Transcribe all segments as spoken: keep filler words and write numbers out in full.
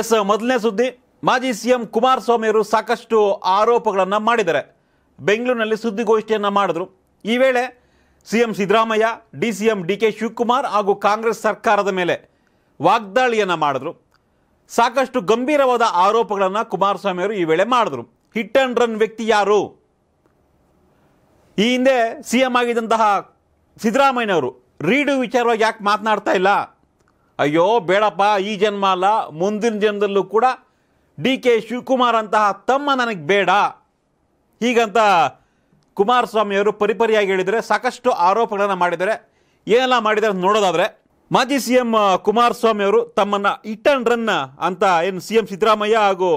S ಮೊದಲನೇ ಸುದ್ದಿ ಮಾಜಿ ಸಿಎಂ ಕುಮಾರಸ್ವಾಮಿ ಅವರು ಸಾಕಷ್ಟು ಆರೋಪಗಳನ್ನು ಮಾಡಿದ್ದಾರೆ ಬೆಂಗಳೂರಿನಲ್ಲಿ ಸುದ್ದಿಗೋಷ್ಠಿಯನ್ನು ಮಾಡಿದರು ಈ ವೇಳೆ CM Siddaramaiah DCM DK Shivakumar ಹಾಗೂ ಕಾಂಗ್ರೆಸ್ ಸರ್ಕಾರದ ಮೇಲೆ ವಾಗ್ದಾಳಿಯನ್ನು ಮಾಡಿದರು ಸಾಕಷ್ಟು ಗಂಭೀರವಾದ ಆರೋಪಗಳನ್ನು ಕುಮಾರಸ್ವಾಮಿ ಅವರು ಈ ವೇಳೆ ಮಾಡಿದರು ಹಿಟ್ ಅಂಡ್ ರನ್ ವ್ಯಕ್ತಿ ಯಾರು ಈ ಹಿಂದೆ ಸಿಎಂ ಆಗಿದ್ದಂತಹ ಸಿದ್ಧರಾಮಯ್ಯ ಅವರು ರೀಡು ವಿಚಾರವಾಗಿ ಯಾಕೆ ಮಾತನಾಡ್ತಾ ಇಲ್ಲ ಅಯ್ಯೋ ಬೇಡಪ್ಪ ಈ ಜನ್ಮ ಅಲ್ಲ ಮುಂದಿನ ಜನ್ಮದಲ್ಲೂ ಕೂಡ ಡಿಕೆ ಶಿವಕುಮಾರ್ ಅಂತಹ ತಮ್ಮ ನನಗೆ ಬೇಡ ಹೀಗಂತ ಕುಮಾರಸ್ವಾಮಿ ಅವರು ಪರಿಪರಿಯಾಗಿ ಹೇಳಿದರೆ ಸಾಕಷ್ಟು ಆರೋಪಗಳನ್ನು ಮಾಡಿದ್ದಾರೆ ಏನೆಲ್ಲ ಮಾಡಿದ್ದಾರೆ ನೋಡೋದಾದರೆ ಮಾಜಿ ಸಿಎಂ ಕುಮಾರಸ್ವಾಮಿ ಅವರು ತಮ್ಮನ್ನು ಹಿಟ್ ಅಂಡ್ ರನ್ ಅಂತ ಏನು ಸಿಎಂ ಸಿದ್ದರಾಮಯ್ಯ ಹಾಗೂ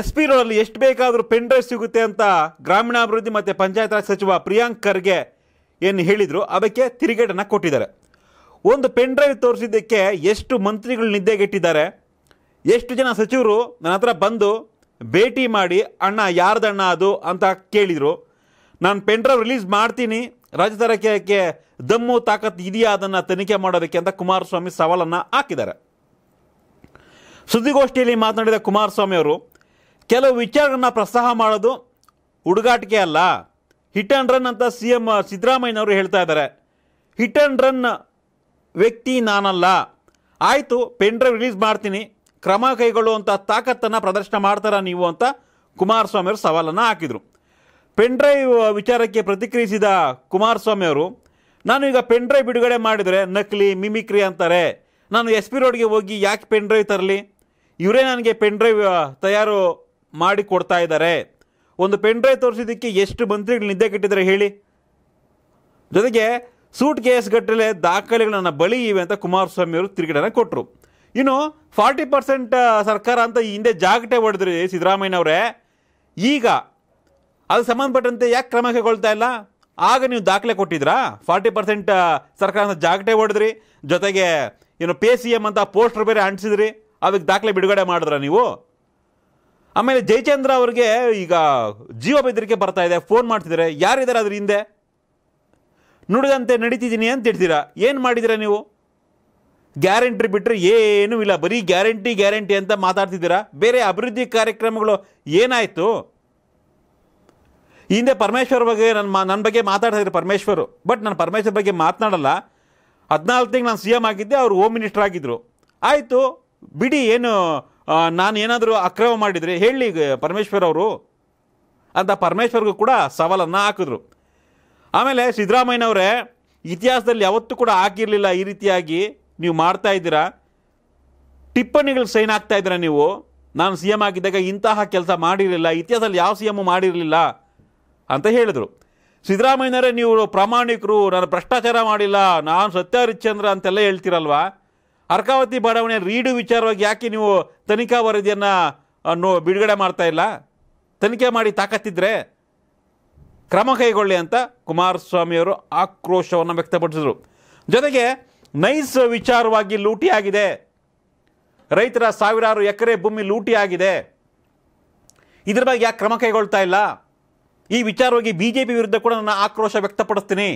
ಎಸ್ ಪಿ ರೋಡಲ್ಲಿ ಎಷ್ಟು ಬೇಕಾದರೂ ಪೆನ್ ಡ್ರೈವ್ ಸಿಗುತ್ತೆ ಅಂತ ಗ್ರಾಮೀಣಾಭಿವೃದ್ಧಿ ಮತ್ತು ಪಂಚಾಯತ್ ರಾಜ್ ಸಚಿವ ಪ್ರಿಯಾಂಕ್ ಖರ್ಗೆ ಏನು ಹೇಳಿದರು ಅದಕ್ಕೆ ತಿರುಗೇಟನ್ನು ಕೊಟ್ಟಿದ್ದಾರೆ ಒಂದು ಪೆನ್ ಡ್ರೈವ್ ತೋರಿಸಿದ್ದಕ್ಕೆ ಎಷ್ಟು ಮಂತ್ರಿಗಳು ನಿದ್ದೆಗೆಟ್ಟಿದ್ದಾರೆ ಎಷ್ಟು ಜನ ಸಚಿವರು ನನ್ನ ಹತ್ರ ಬಂದು ಭೇಟಿ ಮಾಡಿ ಅಣ್ಣ ಯಾರ್ದಣ್ಣ ಅದು ಅಂತ ಕೇಳಿದರು ನಾನು ಪೆನ್ ಡ್ರೈವ್ ರಿಲೀಸ್ ಮಾಡ್ತೀನಿ ರಾಜ್ಯ ಸರ್ಕಾರಕ್ಕೆ ದಮ್ಮು ತಾಕತ್ತು ಇದೆಯಾ ಅದನ್ನು ತನಿಖೆ ಮಾಡೋದಕ್ಕೆ ಅಂತ ಕುಮಾರಸ್ವಾಮಿ ಸವಾಲನ್ನು ಹಾಕಿದ್ದಾರೆ ಸುದ್ದಿಗೋಷ್ಠಿಯಲ್ಲಿ ಮಾತನಾಡಿದ ಕುಮಾರಸ್ವಾಮಿ ಅವರು ಕೆಲವು ವಿಚಾರಗಳನ್ನು ಪ್ರೋತ್ಸಾಹ ಮಾಡೋದು ಹುಡುಗಾಟಿಕೆ ಅಲ್ಲ ಹಿಟ್ ಆ್ಯಂಡ್ ರನ್ ಅಂತ ಸಿ ಎಂ ಸಿದ್ದರಾಮಯ್ಯನವರು ಹೇಳ್ತಾ ಇದ್ದಾರೆ ಹಿಟ್ ಆ್ಯಂಡ್ ರನ್ ವ್ಯಕ್ತಿ ನಾನಲ್ಲ ಆಯಿತು ಪೆನ್ ಡ್ರೈವ್ ರಿಲೀಸ್ ಮಾಡ್ತೀನಿ ಕ್ರಮ ಕೈಗೊಳ್ಳುವಂಥ ತಾಕತ್ತನ್ನು ಪ್ರದರ್ಶನ ಮಾಡ್ತಾರಾ ನೀವು ಅಂತ ಕುಮಾರಸ್ವಾಮಿ ಅವರು ಸವಾಲನ್ನು ಹಾಕಿದರು ಪೆನ್ ಡ್ರೈವ್ ವಿಚಾರಕ್ಕೆ ಪ್ರತಿಕ್ರಿಯಿಸಿದ ಕುಮಾರಸ್ವಾಮಿ ಅವರು ನಾನು ಈಗ ಪೆನ್ ಡ್ರೈವ್ ಬಿಡುಗಡೆ ಮಾಡಿದರೆ ನಕಲಿ ಮಿಮಿಕ್ರಿ ಅಂತಾರೆ ನಾನು ಎಸ್ ಪಿ ರೋಡ್ಗೆ ಹೋಗಿ ಯಾಕೆ ಪೆನ್ ಡ್ರೈವ್ ತರಲಿ ಇವರೇ ನನಗೆ ಪೆನ್ ಡ್ರೈವ್ ತಯಾರು ಮಾಡಿ ಕೊಡ್ತಾ ಇದ್ದಾರೆ ಒಂದು ಪೆನ್ ಡ್ರೈವ್ ತೋರಿಸಿದ್ದಕ್ಕೆ ಎಷ್ಟು ಮಂತ್ರಿಗಳು ನಿದ್ದೆ ಕೆಟ್ಟಿದ್ದಾರೆ ಹೇಳಿ ಜೊತೆಗೆ ಸೂಟ್ ಕೇಸ್ ಗಟ್ಟಲೆ ದಾಖಲೆಗಳು ನನ್ನ ಬಳಿ ಇವೆ ಅಂತ ಕುಮಾರಸ್ವಾಮಿ ಅವರು ತಿರುಗೇಟನ್ನು ಕೊಟ್ಟರು ಇನ್ನು ಫಾರ್ಟಿ ಪರ್ಸೆಂಟ್ ಸರ್ಕಾರ ಅಂತ ಈ ಹಿಂದೆ ಜಾಗಟೆ ಹೊಡೆದ್ರಿ ಸಿದ್ದರಾಮಯ್ಯನವರೇ ಈಗ ಅದಕ್ಕೆ ಸಂಬಂಧಪಟ್ಟಂತೆ ಯಾಕೆ ಕ್ರಮ ಕೈಗೊಳ್ತಾ ಇಲ್ಲ ಆಗ ನೀವು ದಾಖಲೆ ಕೊಟ್ಟಿದ್ರಾ ಫಾರ್ಟಿ ಪರ್ಸೆಂಟ್ ಸರ್ಕಾರ ಅಂತ ಜಾಗಟೆ ಹೊಡೆದ್ರಿ ಜೊತೆಗೆ ಏನು ಪೇ ಸಿ ಎಮ್ ಅಂತ ಪೋಸ್ಟರ್ ಬೇರೆ ಅಂಟಿಸಿದ್ರಿ ಅದಕ್ಕೆ ದಾಖಲೆ ಬಿಡುಗಡೆ ಮಾಡಿದ್ರ ನೀವು ಆಮೇಲೆ ಜಯಚಂದ್ರ ಅವ್ರಿಗೆ ಈಗ ಜೀವ ಬೆದರಿಕೆ ಬರ್ತಾ ಇದೆ ಫೋನ್ ಮಾಡ್ತಿದ್ದಾರೆ ಯಾರಿದ್ದಾರೆ ಅದ್ರ ಹಿಂದೆ ನುಡಿದಂತೆ ನಡೀತಿದ್ದೀನಿ ಅಂತ ಹೇಳ್ತೀರಾ ಏನು ಮಾಡಿದ್ದೀರಾ ನೀವು ಗ್ಯಾರಂಟಿ ಬಿಟ್ಟರೆ ಏನೂ ಇಲ್ಲ ಬರೀ ಗ್ಯಾರಂಟಿ ಗ್ಯಾರಂಟಿ ಅಂತ ಮಾತಾಡ್ತಿದ್ದೀರಾ ಬೇರೆ ಅಭಿವೃದ್ಧಿ ಕಾರ್ಯಕ್ರಮಗಳು ಏನಾಯಿತು ಹಿಂದೆ ಪರಮೇಶ್ವರ್ ಬಗ್ಗೆ ನನ್ನ ಮಾ ನನ್ನ ಬಗ್ಗೆ ಮಾತಾಡ್ತಿದ್ರು ಪರಮೇಶ್ವರು ಬಟ್ ನಾನು ಪರಮೇಶ್ವರ್ ಬಗ್ಗೆ ಮಾತನಾಡಲ್ಲ ಹದಿನಾಲ್ಕು ತಿಂಗಳು ನಾನು ಸಿ ಎಮ್ ಆಗಿದ್ದೆ ಅವರು ಹೋಮ್ ಮಿನಿಸ್ಟರ್ ಆಗಿದ್ದರು ಆಯಿತು ಬಿಡಿ ಏನು ನಾನು ಏನಾದರೂ ಅಕ್ರಮ ಮಾಡಿದರೆ ಹೇಳಿ ಪರಮೇಶ್ವರ್ ಅವರು ಅಂತ ಪರಮೇಶ್ವರ್ಗೂ ಕೂಡ ಸವಾಲನ್ನು ಹಾಕಿದ್ರು ಆಮೇಲೆ ಸಿದ್ದರಾಮಯ್ಯನವರೇ ಇತಿಹಾಸದಲ್ಲಿ ಯಾವತ್ತೂ ಕೂಡ ಆಗಿರಲಿಲ್ಲ ಈ ರೀತಿಯಾಗಿ ನೀವು ಮಾಡ್ತಾ ಇದ್ದೀರಾ ಟಿಪ್ಪಣಿಗಳು ಸೈನ್ ಆಗ್ತಾ ಇದ್ದೀರಾ ನೀವು ನಾನು ಸಿ ಎಮ್ ಆಗಿದ್ದಾಗ ಇಂತಹ ಕೆಲಸ ಮಾಡಿರಲಿಲ್ಲ ಇತಿಹಾಸದಲ್ಲಿ ಯಾವ ಸಿ ಎಮ್ಮು ಮಾಡಿರಲಿಲ್ಲ ಅಂತ ಹೇಳಿದರು ಸಿದ್ದರಾಮಯ್ಯನವರೇ ನೀವು ಪ್ರಾಮಾಣಿಕರು ನಾನು ಭ್ರಷ್ಟಾಚಾರ ಮಾಡಿಲ್ಲ ನಾನು ಸತ್ಯ ಹರಿಶ್ಚಂದ್ರ ಅಂತೆಲ್ಲ ಹೇಳ್ತೀರಲ್ವಾ ಅರ್ಕಾವತಿ ಬಡಾವಣೆ ರೀಡು ವಿಚಾರವಾಗಿ ಯಾಕೆ ನೀವು ತನಿಖಾ ವರದಿಯನ್ನು ನೋ ಬಿಡುಗಡೆ ಮಾಡ್ತಾ ಇಲ್ಲ ತನಿಖೆ ಮಾಡಿ ತಾಕತ್ತಿದ್ರೆ ಕ್ರಮ ಕೈಗೊಳ್ಳಿ ಅಂತ ಕುಮಾರಸ್ವಾಮಿಯವರು ಆಕ್ರೋಶವನ್ನು ವ್ಯಕ್ತಪಡಿಸಿದರು ಜೊತೆಗೆ ನೈಸ್ ವಿಚಾರವಾಗಿ ಲೂಟಿಯಾಗಿದೆ ರೈತರ ಸಾವಿರಾರು ಎಕರೆ ಭೂಮಿ ಲೂಟಿಯಾಗಿದೆ ಇದ್ರ ಬಗ್ಗೆ ಯಾಕೆ ಕ್ರಮ ಕೈಗೊಳ್ತಾ ಇಲ್ಲ ಈ ವಿಚಾರವಾಗಿ ಬಿ ಜೆ ಪಿ ವಿರುದ್ಧ ಕೂಡ ನಾನು ಆಕ್ರೋಶ ವ್ಯಕ್ತಪಡಿಸ್ತೀನಿ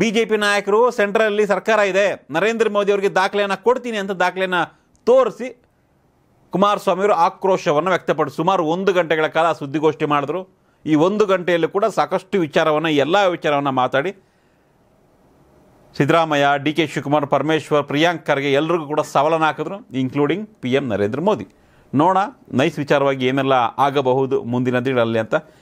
ಬಿ ಜೆ ಪಿ ನಾಯಕರು ಸೆಂಟ್ರಲ್ಲಿ ಸರ್ಕಾರ ಇದೆ ನರೇಂದ್ರ ಮೋದಿ ಅವರಿಗೆ ದಾಖಲೆಯನ್ನು ಕೊಡ್ತೀನಿ ಅಂತ ದಾಖಲೆಯನ್ನು ತೋರಿಸಿ ಕುಮಾರಸ್ವಾಮಿಯವರು ಆಕ್ರೋಶವನ್ನು ವ್ಯಕ್ತಪಡಿಸಿ ಸುಮಾರು ಒಂದು ಗಂಟೆಗಳ ಕಾಲ ಸುದ್ದಿಗೋಷ್ಠಿ ಮಾಡಿದ್ರು ಈ ಒಂದು ಗಂಟೆಯಲ್ಲೂ ಕೂಡ ಸಾಕಷ್ಟು ವಿಚಾರವನ್ನು ಎಲ್ಲ ವಿಚಾರವನ್ನು ಮಾತಾಡಿ ಸಿದ್ದರಾಮಯ್ಯ ಡಿ ಕೆ ಶಿವಕುಮಾರ್ ಪರಮೇಶ್ವರ್ ಪ್ರಿಯಾಂಕ್ ಖರ್ಗೆ ಎಲ್ಲರಿಗೂ ಕೂಡ ಸವಾಲನ್ನು ಹಾಕಿದ್ರು including P M Narendra Modi ನೋಡೋಣ ನೈಸ್ ವಿಚಾರವಾಗಿ ಏನೆಲ್ಲ ಆಗಬಹುದು ಮುಂದಿನ ದಿನಗಳಲ್ಲಿ ಅಂತ